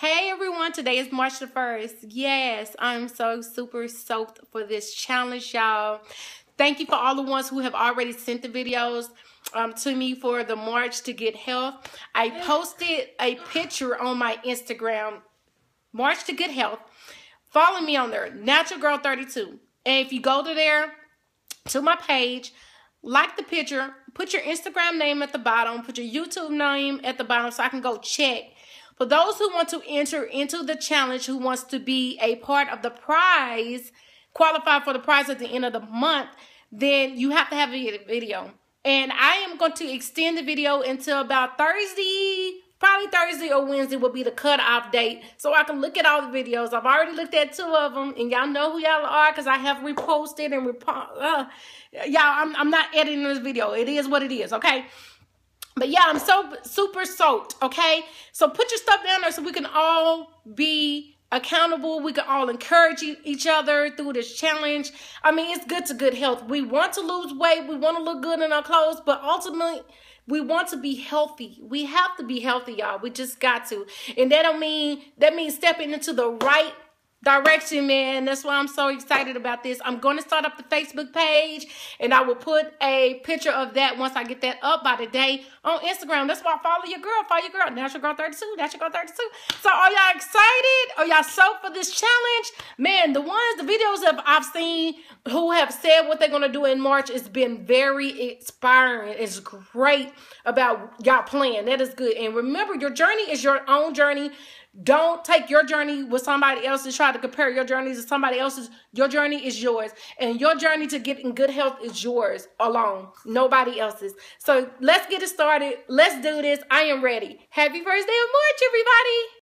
Hey everyone, today is March the 1st. Yes, I'm so super stoked for this challenge, y'all. Thank you for all the ones who have already sent the videos to me for the March to Get Health. I posted a picture on my Instagram, March to Get Health. Follow me on there, NaturalGirl32. And if you go to there, to my page, like the picture, put your Instagram name at the bottom, put your YouTube name at the bottom so I can go check. For those who want to enter into the challenge, who wants to be a part of the prize, qualify for the prize at the end of the month, then you have to have a video. And I am going to extend the video until about Thursday, probably Thursday or Wednesday will be the cutoff date, so I can look at all the videos. I've already looked at two of them, and y'all know who y'all are because I have reposted and y'all, I'm not editing this video. It is what it is, okay? But yeah, I'm so super soaked, okay? So put your stuff down there so we can all be accountable. We can all encourage each other through this challenge. I mean, it's good to good health. We want to lose weight. We want to look good in our clothes. But ultimately, we want to be healthy. We have to be healthy, y'all. We just got to. And that means stepping into the right direction, man. That's why I'm so excited about this. I'm going to start up the Facebook page, and I will put a picture of that once I get that up by the day on Instagram. That's why I follow your girl, NaturalGirl32, NaturalGirl32. So are y'all excited? Are y'all stoked for this challenge? Man, the videos that I've seen who have said what they're going to do in March has been very inspiring. It's great about y'all playing. That is good. And remember, your journey is your own journey. Don't take your journey with somebody else's, try to compare your journey to somebody else's. Your journey is yours, and your journey to getting good health is yours alone, nobody else's. So let's get it started. Let's do this. I am ready. Happy first day of March, everybody.